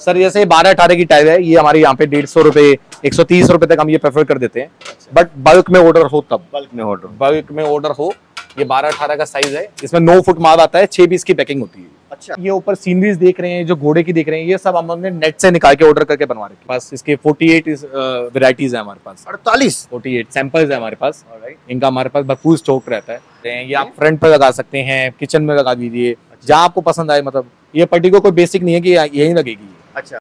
Sir जैसे 12-18 की tile है ये हमारे यहाँ पे 150 रुपये 130 रुपये तक हम ये प्रेफर कर देते हैं। बट बल्क में ऑर्डर हो तब बल्क में ऑर्डर हो। ये 12-18 का साइज है, इसमें 9 फुट माल आता है, 6 पीस की पैकिंग होती है। अच्छा, ये ऊपर सीनरीज देख रहे हैं, जो घोड़े की देख रहे हैं, ये सब हमने नेट से निकाल के ऑर्डर करके बनवा रहे हैं। पास इसके 48 वैरायटीज है हमारे पास, 48 सैंपल्स है हमारे पास। इनका हमारे पास भरपूर स्टॉक रहता है। ये आप फ्रंट पर लगा सकते हैं, किचन में लगा दीजिए, जहाँ आपको पसंद आए। मतलब ये पर्टिकुलर कोई बेसिक नहीं है कि यही लगेगी। अच्छा,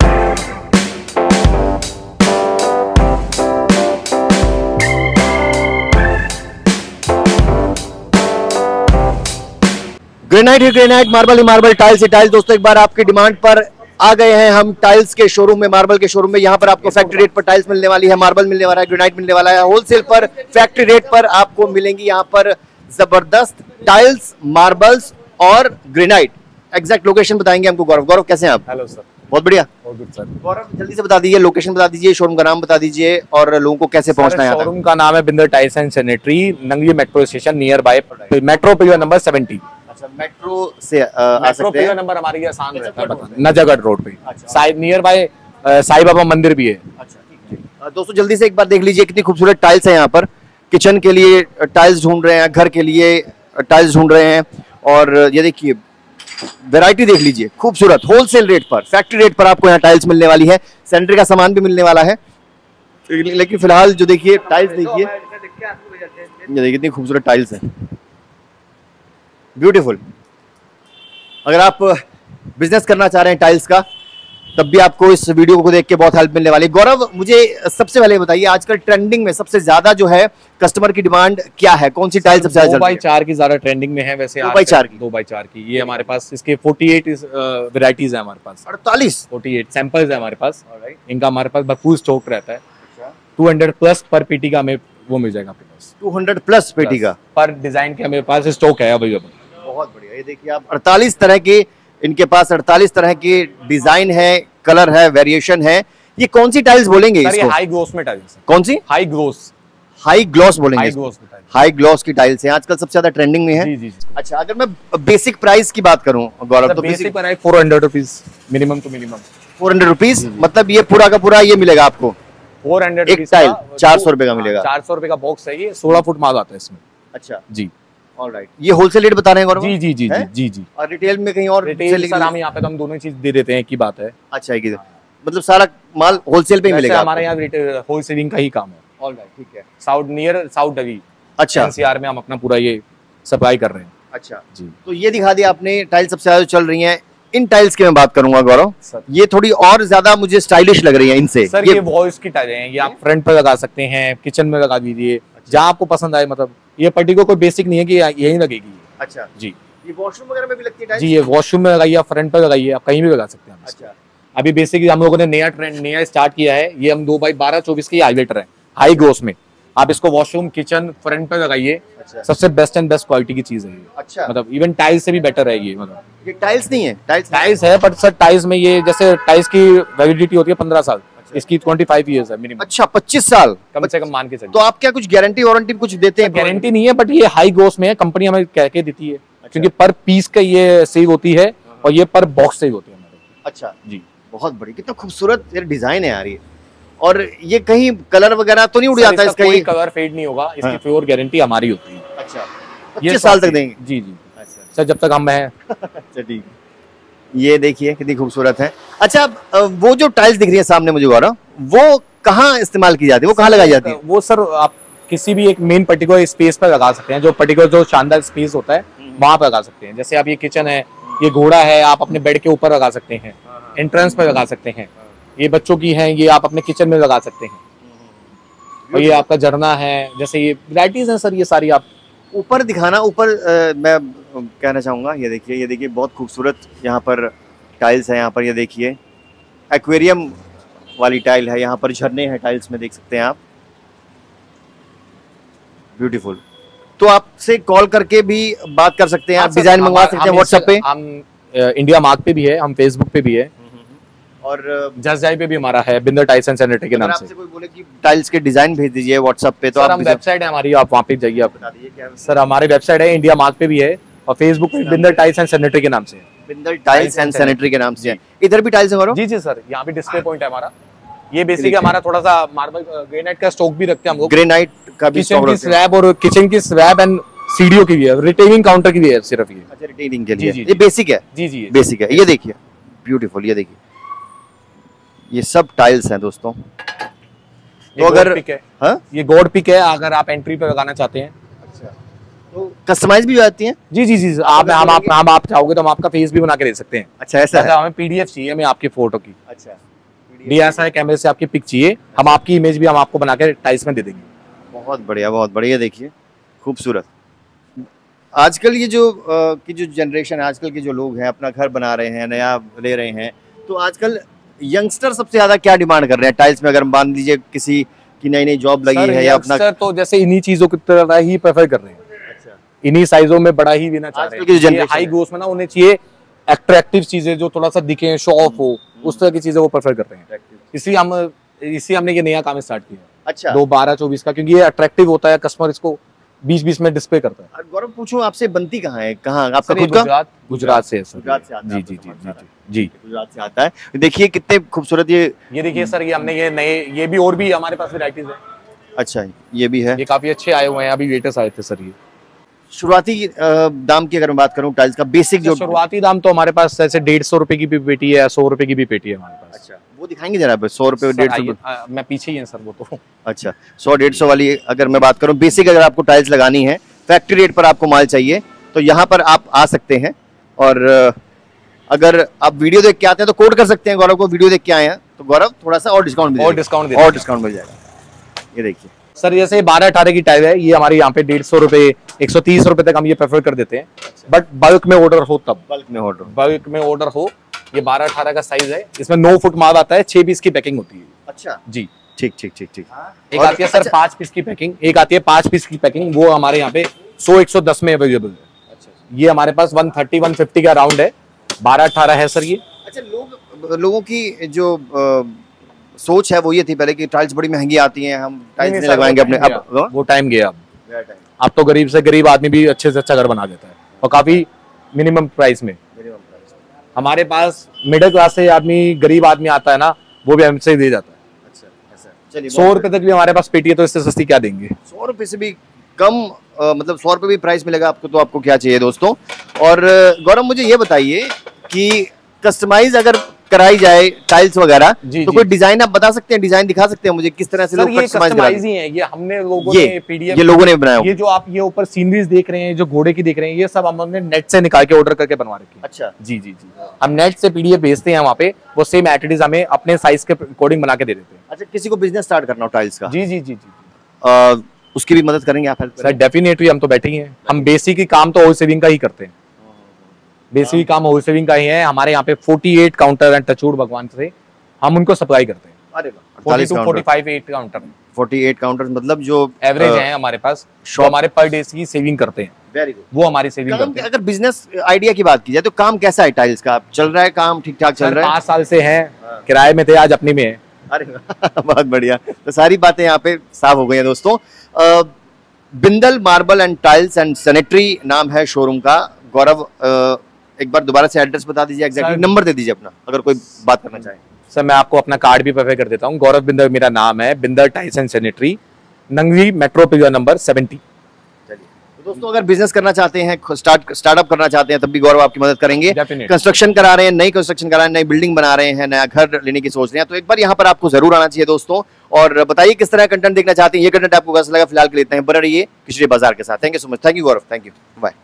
ग्रेनाइट मार्बल ही मार्बल, टाइल्स ही टाइल्स। दोस्तों, एक बार आपकी डिमांड पर आ गए हैं हम टाइल्स के शोरूम में, मार्बल के शोरूम में। यहाँ पर आपको फैक्ट्री रेट पर टाइल्स मिलने वाली है, मार्बल मिलने वाला है, ग्रेनाइट मिलने वाला है। होलसेल पर फैक्ट्री रेट पर आपको मिलेंगी यहाँ पर जबरदस्त टाइल्स, मार्बल्स और ग्रेनाइट। एग्जैक्ट लोकेशन बताएंगे हमको गौरव। गौरव कैसे हैं आप? हेलो सर, बहुत बढ़िया, बहुत गुड सर। गौरव जल्दी से बता दीजिए, लोकेशन बता दीजिए, शोरूम का नाम बता दीजिए और लोगों को कैसे पहुंचना है। शोरूम का नाम है Bindar Tyson sanitary, Nangli metro station, near by metro pillar number 70। Metro से आ सकते हैं। नंबर हमारी आसान रहता है बताने, नजागढ़ रोड पे। अच्छा, नियर बाय साईं बाबा मंदिर भी है। अच्छा, ठीक है। दोस्तों, जल्दी से एक बार देख लीजिए कितनी खूबसूरत टाइल्स है। यहाँ पर किचन के लिए टाइल्स ढूंढ रहे हैं, घर के लिए टाइल्स ढूंढ रहे हैं, और ये देखिए वैरायटी देख लीजिए, खूबसूरत होलसेल रेट पर, फैक्ट्री रेट पर आपको यहाँ टाइल्स मिलने वाली है। सेंटर का सामान भी मिलने वाला है, लेकिन फिलहाल जो देखिए टाइल्स देखिए, ये देखिए कितनी खूबसूरत टाइल्स है, ब्यूटीफुल। अगर आप बिजनेस करना चाह रहे हैं टाइल्स का, तब भी आपको इस वीडियो को देख के बहुत हेल्प मिलने वाली है। गौरव, मुझे सबसे पहले बताइए, आजकल ट्रेंडिंग में सबसे ज्यादा जो है कस्टमर की डिमांड क्या है, कौन सी टाइल सबसे ज्यादा? 2x4 की ज्यादा ट्रेंडिंग में है। वैसे 2x4 की ये हमारे पास, इसके 48 वेराइटीज है हमारे पास, 48 सैंपल्स है हमारे पास। इनका हमारे पास भरपूर स्टॉक रहता है। 200+ पर पेटी का हमें वो मिल जाएगा आपके पास। 200+ पेटी का पर डिजाइन के हमारे पास स्टॉक है अवेलेबल। बहुत बढ़िया, ये देखिए आप 48 तरह के, इनके पास 48 तरह के डिजाइन है, कलर है, वेरिएशन है। ये कौन सी टाइल्स बोलेंगे इसको? हाई ग्लॉस में टाइल्स। कौन सी? हाई ग्लॉस बोलेंगे। हाई ग्लॉस की टाइल्स हैं, आजकल सबसे ज्यादा ट्रेंडिंग में है। जी, जी, जी। अच्छा, अगर मैं बेसिक प्राइस की बात करूं गौरव, तो basic price 400 rupees minimum to minimum. 400 rupees, मतलब ये पूरा का पूरा ये मिलेगा आपको 400 एक टाइल। 400 रुपए का मिलेगा, 400 रुपए का बॉक्स है ये, 16 फुट माल आता है इसमें। अच्छा जी, ऑलराइट। ये होलसेल रेट बता रहे हैं गौरव? जी जी जी है? जी जी। और रिटेल में कहीं और? रिटेल सर, हम यहाँ पे तो हम दोनों चीज दे देते हैं की बात है। अच्छा, एक मतलब सारा माल होलसेल पे मिलेगा। हमारे यहाँ रिटेल होलसेलिंग का ही काम है। ऑलराइट, ठीक है। South, near south Delhi. अच्छा, एनसीआर में हम अपना पूरा ये सप्लाई कर रहे हैं। अच्छा जी, तो ये दिखा दिया आपने टाइल्स सबसे ज्यादा चल रही है। इन टाइल्स की मैं बात करूंगा गौरव, ये थोड़ी और ज्यादा मुझे स्टाइलिश लग रही है इनसे। सर ये वॉल्स की टाइलें हैं, ये आप फ्रंट पर लगा सकते हैं, किचन में लगा दीजिए, जहाँ आपको पसंद आए। मतलब ये पर्टिकुलर कोई बेसिक नहीं है कि यही लगेगी। अच्छा जी, ये वॉशरूम वगैरह में भी लगती है टाइल्स? जी, ये वॉशरूम में लगाइए, फ्रंट पर लगाइए, आप कहीं भी लगा सकते हैं। अच्छा, अभी बेसिक हम लोगों ने नया ट्रेंड नया स्टार्ट किया है। ये हम 2x12, 24 के हाईलाइटर है, हाई ग्लॉस में। आप इसको वॉशरूम, किचन, फ्रंट पर लगाइए। अच्छा, सबसे बेस्ट एंड बेस्ट क्वालिटी की चीज है। अच्छा, मतलब इवन टाइल्स से भी बेटर है ये। मतलब ये टाइल्स नहीं है, टाइल्स है, पर सर टाइल्स में ये जैसे टाइल्स की वैलिडिटी होती है 15 साल, इसकी 25 इयर्स है मिनिमम। अच्छा, 25 साल कम से कम मान के चलिए। तो आप क्या कुछ गारंटी वारंटी कुछ देते हैं? गारंटी नहीं है, बट ये हाई ग्लॉस में है, कंपनी हमें कह के देती है। अच्छा, क्योंकि पर पीस का ये सेव होती है और ये पर बॉक्स सेव होती है हमारे। अच्छा जी, बहुत बड़ी, कितना खूबसूरत डिजाइन है यार ये। और ये कहीं कलर वगैरह तो नहीं उड़ जाता? इसका कोई कलर फेड नहीं होगा, इसकी प्योर गारंटी हमारी होती है। अच्छा, 25 साल तक देंगे? जी जी। अच्छा सर, जब तक हम हैं। अच्छा ठीक, ये देखिए कितनी खूबसूरत है। अच्छा, वो जो टाइल्स दिख रही है सामने मुझे गौरव, वो कहाँ इस्तेमाल की जाती है, वो कहाँ लगाई जाती है? वो सर आप किसी भी एक मेन पर्टिकुलर स्पेस पर लगा सकते हैं, जो पर्टिकुलर जो शानदार स्पेस होता है वहाँ पर लगा सकते हैं। जैसे आप ये किचन है, ये घोड़ा है, आप अपने बेड के ऊपर लगा सकते हैं, एंट्रेंस पर लगा सकते हैं। ये बच्चों की है, ये आप अपने किचन में लगा सकते हैं। और ये आपका झरना है, जैसे ये वैराइटीज है सर, ये सारी आप ऊपर दिखाना। ऊपर मैं कहना चाहूँगा, ये देखिए, ये देखिए बहुत खूबसूरत यहाँ पर टाइल्स है। यहाँ पर ये देखिए एक्वेरियम वाली टाइल है, यहाँ पर झरने हैं टाइल्स में, देख सकते हैं आप, ब्यूटीफुल। तो आपसे कॉल करके भी बात कर सकते हैं आप, डिजाइन मंगवा सकते हैं व्हाट्सएप पे। हम इंडिया मार्क पे भी है, हम फेसबुक पे भी है, और जसजाई पे भी हमारा है, बिंदर टाइसन सैनिटरी के नाम से। आपसे कोई बोले कि टाइल्स के डिजाइन भेज दीजिए व्हाट्सएप पे, तो आप वेबसाइट है हमारी, आप वहाँ पे जाइए, आप बता दीजिए। सर हमारी वेबसाइट है, इंडिया मार्क पे भी है, और फेसबुक पे बिंदर टाइसन सैनिटरी के नाम से है। बिंदल टाइल्स एंड सैनिटरी के नाम से। इधर भी टाइल्स हमारा, जी जी सर, यहाँ भी डिस्प्ले पॉइंट है हमारा। ये बेसिकली हमारा थोड़ा सा मार्बल ग्रेनाइट का स्टॉक भी रखते हैं हम लोग, ग्रेनाइट का भी स्टॉक रखते हैं। स्लैब और किचन की स्लैब एंड सीढ़ियों की भी है, रिटेनिंग काउंटर की भी है सिर्फ ये। अच्छा, रिटेनिंग के लिए। ये बेसिक है, जी जी बेसिक है। ये देखिए ब्यूटीफुल, ये देखिए, ये सब टाइल्स हैं दोस्तों। तो अगर ये गॉड पिक है, अगर आप एंट्री पे लगाना चाहते हैं तो कस्टमाइज भी हो जाती है। जी जी जी, आप चाहोगे तो हम आपका फेस भी बना के दे सकते हैं। अच्छा, ऐसा हमें पीडीएफ चाहिए, हमें आपकी फोटो की। अच्छा, डीएसआई कैमरे से आपकी पिक चाहिए, हम आपकी इमेज भी हम आपको बना के टाइल्स में दे देंगे। बहुत बढ़िया, बहुत बढ़िया। देखिए खूबसूरत, आजकल ये जो की जो जनरेशन है, आजकल के जो लोग हैं अपना घर बना रहे हैं, नया ले रहे हैं, तो आजकल यंगस्टर सबसे ज्यादा क्या डिमांड कर रहे हैं टाइल्स में? अगर मान लीजिए किसी की नई नई जॉब लगी है या अपना, तो जैसे इन्हीं चीजों की तरह ही प्रेफर कर रहे हैं। अच्छा, इन्हीं साइजों में बड़ा ही लेना चाह रहे हैं। हाई ग्रोथ में ना उन्हें चाहिए एट्रैक्टिव चीजें, जो थोड़ा सा दिखे, शो ऑफ हो, उस तरह की चीजें वो प्रेफर करते हैं। इसी हमने ये नया काम स्टार्ट किया। अच्छा, 2012-24 का, क्योंकि ये अट्रैक्टिव होता है, कस्टमर इसको बीच-बीच में डिस्प्ले करता है। गौरव, पूछूं आपसे, बनती कहाँ है? कहाँ आपका खुद का? गुजरात से है सर। गुजरात से आता है। जी जी जी जी, गुजरात से आता है। देखिए कितने खूबसूरत, ये देखिए सर, ये हमने ये नए, ये भी और भी हमारे पास वैरायटीज है। अच्छा, ये भी है, ये काफी अच्छे आए हुए हैं, अभी लेटेस्ट आए थे सर। ये शुरुआती दाम की अगर मैं बात करूँ टाइल्स का, बेसिक जो शुरुआती दाम, तो हमारे पास ऐसे 150 रुपए की भी पेटी है, 100 रुपए की भी पेटी है हमारे पास। अच्छा, वो दिखाएंगे जरा, 100 रुपए 150। मैं पीछे ही है सर वो तो। अच्छा, 100-150 वाली अगर मैं बात करूँ बेसिक, अगर आपको टाइल्स लगानी है फैक्ट्री रेट पर आपको माल चाहिए, तो यहाँ पर आप आ सकते हैं। और अगर आप वीडियो देख के आते हैं तो कोड कर सकते हैं गौरव को, वीडियो देख के आए हैं तो गौरव थोड़ा सा और डिस्काउंट मिल जाएगा। ये देखिए सर, जैसे 12-18 की टाइल है, ये हमारे यहाँ पे 150 रुपए 130 रुपए तक हम ये प्रेफर कर देते हैं। अच्छा। बट बल्क में ऑर्डर हो तब, बल्क में ऑर्डर हो। ये 12-18 का साइज है, इसमें 9 फुट माल आता है, 6 पीस की पैकिंग होती है। अच्छा जी, ठीक। एक आती है सर 5 पीस की पैकिंग, एक आती है 5 पीस की पैकिंग, वो हमारे यहाँ पे 100-110 में अवेलेबल है। अच्छा, ये हमारे पास 130-150 का राउंड है, 12-18 है सर ये। अच्छा, लोगों की जो सोच है वो ये थी पहले कि टाइल्स बड़ी महंगी आती हैं, हम टाइल्स नहीं लगाएंगे अपने। अब वो टाइम गया, अब तो गरीब से गरीब आदमी भी अच्छे से अच्छा घर बना देता है, और काफी मिनिमम प्राइस में। हमारे पास मिडिल क्लास से आदमी, गरीब आदमी आता है ना, वो भी हमसे दे जाता है। अच्छा, चलिए 100 रुपए तक भी हमारे पास पेटी है, तो इससे सस्ती क्या देंगे? 100 रुपए से भी कम, मतलब 100 रुपए भी प्राइस मिलेगा आपको, तो आपको क्या चाहिए दोस्तों? और गौरव मुझे ये बताइए कि कस्टमाइज अगर कराई जाए टाइल्स वगैरह, तो कोई डिजाइन आप बता सकते हैं, डिजाइन दिखा सकते हैं मुझे किस तरह से? सर, लोग कस्टमाइज ही है, ये हमने लोगों ने पीडीएफ, ये लोगों ने बनाया। ये जो आप ये ऊपर सीनरीज देख रहे हैं, जो घोड़े की देख रहे हैं, ये सब हमने नेट से निकाल के ऑर्डर करके बनवा रखी है। अच्छा जी जी जी, हम नेट से पीडीएफ भेजते हैं, वहाँ पे वो सेम एटिटीज हमें अपने साइज के अकॉर्डिंग बना के दे देते हैं। अच्छा, किसी को बिजनेस स्टार्ट करना हो टाइल्स का? जी जी जी जी, उसकी भी मदद करेंगे आप? सर डेफिनेटली, हम तो बैठे ही हैं, हम बेसिकली काम तो होलसेलिंग का ही करते हैं, बेसिकली काम होलसेलिंग का ही है। हमारे यहाँ पे 48 काउंटर एंड टचवुड भगवान से हम उनको सप्लाई करते हैं। अरे वाह, 42-45 काउंटर, 48 काउंटर, मतलब जो एवरेज है हमारे पास, तो हमारे पर डे की सेविंग करते हैं। वेरी गुड, वो हमारी सेविंग करते हैं। अगर बिजनेस आइडिया की बात की जाए तो काम कैसा है टाइल्स का? चल रहा है काम ठीक ठाक चल रहा है, 5 साल से है, किराए में थे, आज अपने में है। अरे बहुत बढ़िया, तो सारी बातें यहाँ पे साफ हो गई है दोस्तों। Bindal marble and tiles and sanitary नाम है शोरूम का। गौरव, एक बार दोबारा से एड्रेस बता दीजिए, एग्जैक्टली नंबर दे दीजिए अपना, अगर कोई बात करना चाहे। सर, मैं आपको अपना कार्ड भी प्रेफर कर देता हूँ। गौरव बिंदल मेरा नाम है, Bindal Tyson sanitary, Nangli metro pillar number 70। चलिए तो दोस्तों, अगर बिजनेस करना चाहते हैं, स्टार्टअप करना चाहते हैं, तब भी गौरव आपकी मदद करेंगे। कंस्ट्रक्शन करा रहे हैं, नई कंस्ट्रक्शन करा रहे हैं, नई बिल्डिंग बना रहे हैं, नया घर लेने की सोच रहे हैं, तो एक बार यहाँ पर आपको जरूर आना चाहिए दोस्तों। और बताइए किस तरह कंटेंट देखना चाहते हैं, ये कंटेंट आपको कैसा लगा? फिलहाल के लेते हैं बने रहिए किशोरी बाजार के साथ। Thank you so much, thank you Gaurav, thank you, bye.